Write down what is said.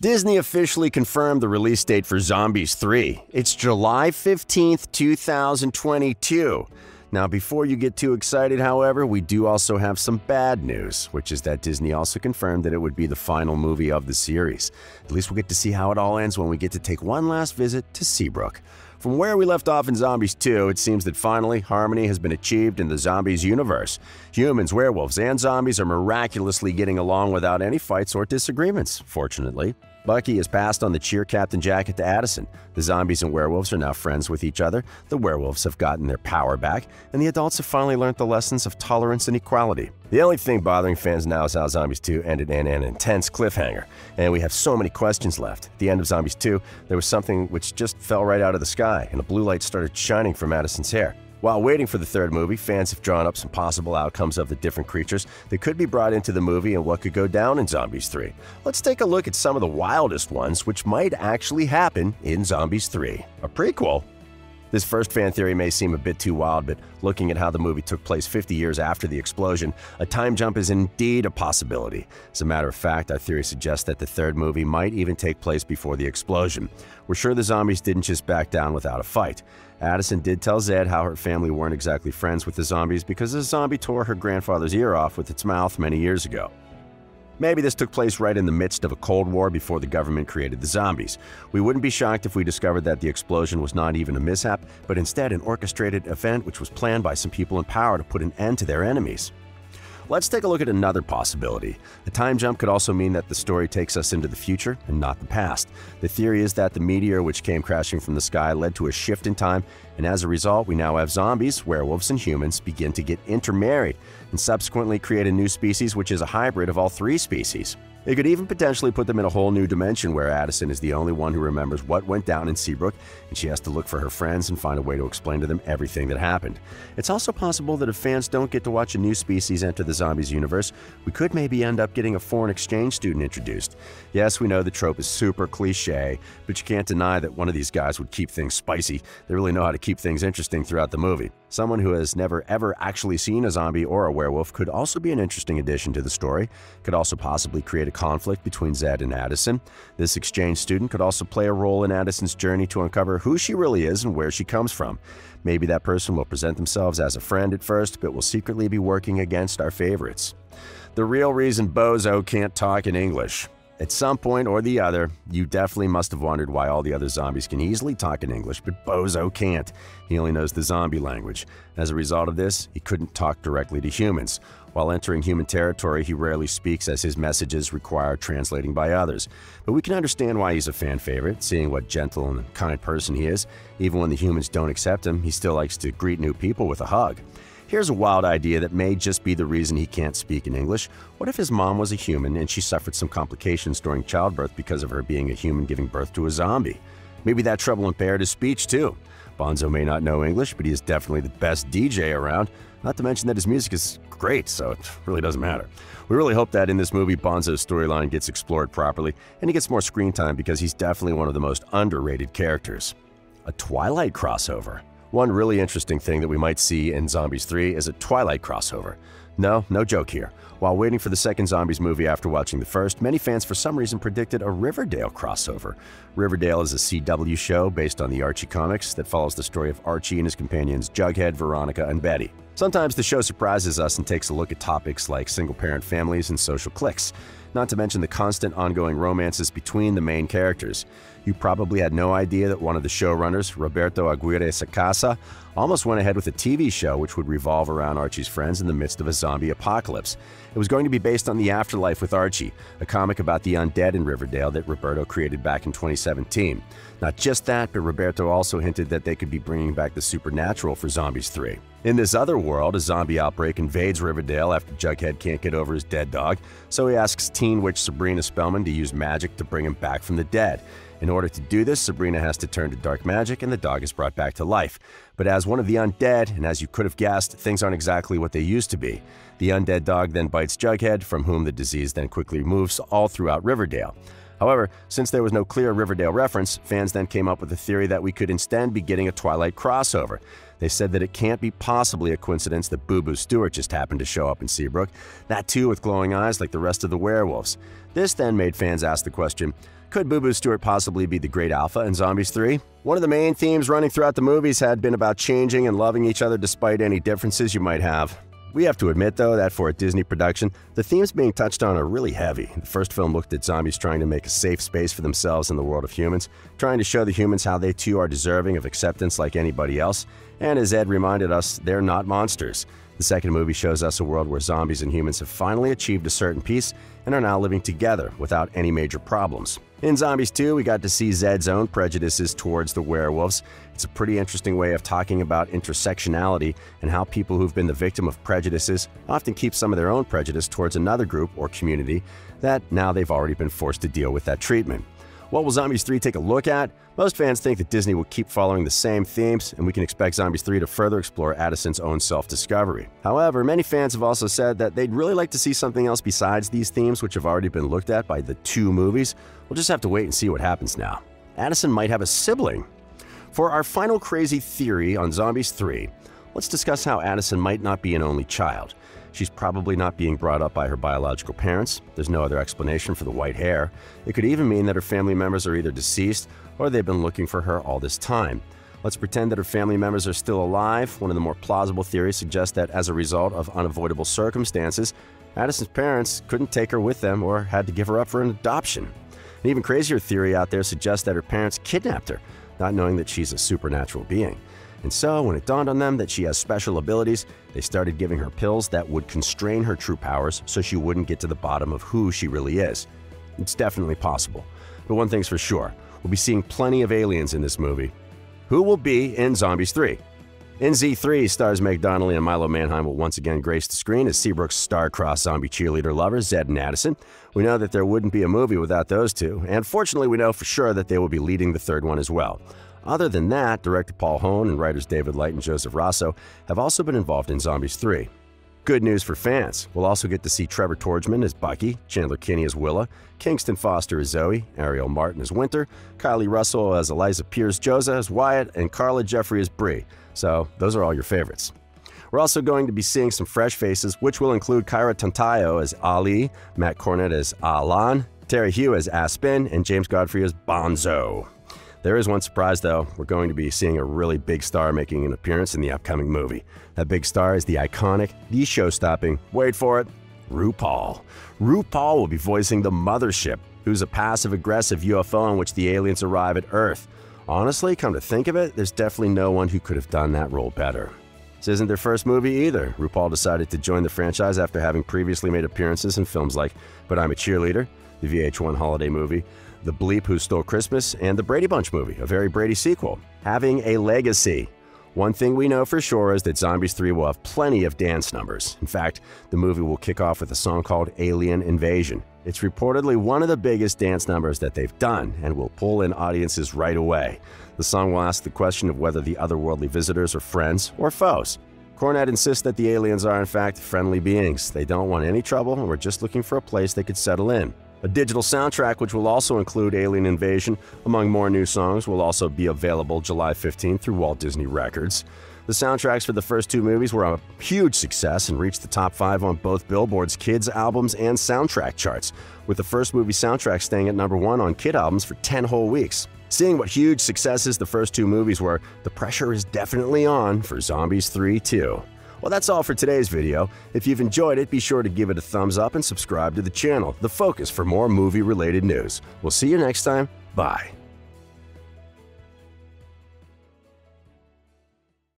Disney officially confirmed the release date for Zombies 3. It's July 15th, 2022. Now, before you get too excited, however, we do also have some bad news, which is that Disney also confirmed that it would be the final movie of the series. At least we'll get to see how it all ends when we get to take one last visit to Seabrook. From where we left off in Zombies 2, it seems that finally, harmony has been achieved in the Zombies universe. Humans, werewolves, and zombies are miraculously getting along without any fights or disagreements, fortunately. Bucky has passed on the cheer captain jacket to Addison. The zombies and werewolves are now friends with each other, the werewolves have gotten their power back, and the adults have finally learned the lessons of tolerance and equality. The only thing bothering fans now is how Zombies 2 ended in an intense cliffhanger, and we have so many questions left. At the end of Zombies 2, there was something which just fell right out of the sky, and a blue light started shining from Addison's hair. While waiting for the third movie, fans have drawn up some possible outcomes of the different creatures that could be brought into the movie and what could go down in Zombies 3. Let's take a look at some of the wildest ones which might actually happen in Zombies 3, a prequel. This first fan theory may seem a bit too wild, but looking at how the movie took place 50 years after the explosion, a time jump is indeed a possibility. As a matter of fact, our theory suggests that the third movie might even take place before the explosion. We're sure the zombies didn't just back down without a fight. Addison did tell Zed how her family weren't exactly friends with the zombies because a zombie tore her grandfather's ear off with its mouth many years ago. Maybe this took place right in the midst of a Cold War before the government created the zombies. We wouldn't be shocked if we discovered that the explosion was not even a mishap, but instead an orchestrated event which was planned by some people in power to put an end to their enemies. Let's take a look at another possibility. A time jump could also mean that the story takes us into the future and not the past. The theory is that the meteor which came crashing from the sky led to a shift in time, and as a result, we now have zombies, werewolves, and humans begin to get intermarried and subsequently create a new species which is a hybrid of all three species. It could even potentially put them in a whole new dimension where Addison is the only one who remembers what went down in Seabrook, and she has to look for her friends and find a way to explain to them everything that happened. It's also possible that if fans don't get to watch a new species enter the zombies universe, we could maybe end up getting a foreign exchange student introduced. Yes, we know the trope is super cliche, but you can't deny that one of these guys would keep things spicy. They really know how to keep things interesting throughout the movie. Someone who has never ever actually seen a zombie or a werewolf could also be an interesting addition to the story, could also possibly create a conflict between Zed and Addison. This exchange student could also play a role in Addison's journey to uncover who she really is and where she comes from. Maybe that person will present themselves as a friend at first, but will secretly be working against our favorites. The real reason Bozo can't talk in English. At some point or the other, you definitely must have wondered why all the other zombies can easily talk in English, but Bozo can't. He only knows the zombie language. As a result of this, he couldn't talk directly to humans. While entering human territory, he rarely speaks as his messages require translating by others. But we can understand why he's a fan favorite, seeing what gentle and kind person he is. Even when the humans don't accept him, he still likes to greet new people with a hug. Here's a wild idea that may just be the reason he can't speak in English. What if his mom was a human and she suffered some complications during childbirth because of her being a human giving birth to a zombie? Maybe that trouble impaired his speech too. Bonzo may not know English, but he is definitely the best DJ around. Not to mention that his music is great, so it really doesn't matter. We really hope that in this movie, Bonzo's storyline gets explored properly and he gets more screen time because he's definitely one of the most underrated characters. A Twilight crossover. One really interesting thing that we might see in Zombies 3 is a Twilight crossover. No joke here. While waiting for the second Zombies movie after watching the first, many fans for some reason predicted a Riverdale crossover. Riverdale is a CW show based on the Archie comics that follows the story of Archie and his companions Jughead, Veronica, and Betty. Sometimes the show surprises us and takes a look at topics like single-parent families and social cliques, not to mention the constant ongoing romances between the main characters. You probably had no idea that one of the showrunners, Roberto Aguirre-Sacasa, almost went ahead with a TV show which would revolve around Archie's friends in the midst of a zombie apocalypse. It was going to be based on The Afterlife with Archie, a comic about the undead in Riverdale that Roberto created back in 2017. Not just that, but Roberto also hinted that they could be bringing back the supernatural for Zombies 3. In this other world, a zombie outbreak invades Riverdale after Jughead can't get over his dead dog, so he asks teen witch Sabrina Spellman to use magic to bring him back from the dead. In order to do this, Sabrina has to turn to dark magic and the dog is brought back to life. But as one of the undead, and as you could have guessed, things aren't exactly what they used to be. The undead dog then bites Jughead, from whom the disease then quickly moves all throughout Riverdale. However, since there was no clear Riverdale reference, fans then came up with a theory that we could instead be getting a Twilight crossover. They said that it can't be possibly a coincidence that Boo Boo Stewart just happened to show up in Seabrook, that too with glowing eyes like the rest of the werewolves. This then made fans ask the question, could Boo Boo Stewart possibly be the Great Alpha in Zombies 3? One of the main themes running throughout the movies had been about changing and loving each other despite any differences you might have. We have to admit, though, that for a Disney production, the themes being touched on are really heavy. The first film looked at zombies trying to make a safe space for themselves in the world of humans, trying to show the humans how they too are deserving of acceptance like anybody else, and as Zed reminded us, they're not monsters. The second movie shows us a world where zombies and humans have finally achieved a certain peace and are now living together without any major problems. In Zombies 2, we got to see Zed's own prejudices towards the werewolves. It's a pretty interesting way of talking about intersectionality and how people who've been the victim of prejudices often keep some of their own prejudice towards another group or community that now they've already been forced to deal with that treatment. What will Zombies 3 take a look at? Most fans think that Disney will keep following the same themes, and we can expect Zombies 3 to further explore Addison's own self-discovery. However, many fans have also said that they'd really like to see something else besides these themes, which have already been looked at by the two movies. We'll just have to wait and see what happens now. Addison might have a sibling. For our final crazy theory on Zombies 3, let's discuss how Addison might not be an only child. She's probably not being brought up by her biological parents. There's no other explanation for the white hair. It could even mean that her family members are either deceased or they've been looking for her all this time. Let's pretend that her family members are still alive. One of the more plausible theories suggests that as a result of unavoidable circumstances, Addison's parents couldn't take her with them or had to give her up for an adoption. An even crazier theory out there suggests that her parents kidnapped her, not knowing that she's a supernatural being. And so, when it dawned on them that she has special abilities, they started giving her pills that would constrain her true powers so she wouldn't get to the bottom of who she really is. It's definitely possible. But one thing's for sure, we'll be seeing plenty of aliens in this movie. Who will be in Zombies 3? NZ3 stars Meg Donnelly and Milo Manheim will once again grace the screen as Seabrook's star-crossed zombie cheerleader lovers, Zed and Addison. We know that there wouldn't be a movie without those two, and fortunately we know for sure that they will be leading the third one as well. Other than that, director Paul Hoen and writers David Light and Joseph Rosso have also been involved in Zombies 3. Good news for fans, we'll also get to see Trevor Torgeman as Bucky, Chandler Kinney as Willa, Kingston Foster as Zoe, Ariel Martin as Winter, Kylie Russell as Eliza Pierce-Joza as Wyatt, and Carla Jeffrey as Bree. So those are all your favorites. We're also going to be seeing some fresh faces, which will include Kyra Tantayo as Ali, Matt Cornett as Alan, Terry Hugh as Aspen, and James Godfrey as Bonzo. There is one surprise, though. We're going to be seeing a really big star making an appearance in the upcoming movie. That big star is the iconic, the show-stopping, wait for it, RuPaul. RuPaul will be voicing the Mothership, who's a passive-aggressive UFO in which the aliens arrive at Earth. Honestly, come to think of it, there's definitely no one who could have done that role better. This isn't their first movie either. RuPaul decided to join the franchise after having previously made appearances in films like But I'm a Cheerleader, the VH1 holiday movie, The Bleep Who Stole Christmas, and The Brady Bunch Movie, a Very Brady sequel. Having a legacy. One thing we know for sure is that Zombies 3 will have plenty of dance numbers. In fact, the movie will kick off with a song called Alien Invasion. It's reportedly one of the biggest dance numbers that they've done and will pull in audiences right away. The song will ask the question of whether the otherworldly visitors are friends or foes. Cornett insists that the aliens are, in fact, friendly beings. They don't want any trouble and we're just looking for a place they could settle in. A digital soundtrack, which will also include Alien Invasion, among more new songs, will also be available July 15 through Walt Disney Records. The soundtracks for the first two movies were a huge success and reached the top 5 on both Billboard's kids' albums and soundtrack charts, with the first movie soundtrack staying at #1 on kid albums for 10 whole weeks. Seeing what huge successes the first two movies were, the pressure is definitely on for Zombies 3 too. Well, that's all for today's video. If you've enjoyed it, be sure to give it a thumbs up and subscribe to the channel, The Focus, for more movie-related news. We'll see you next time. Bye.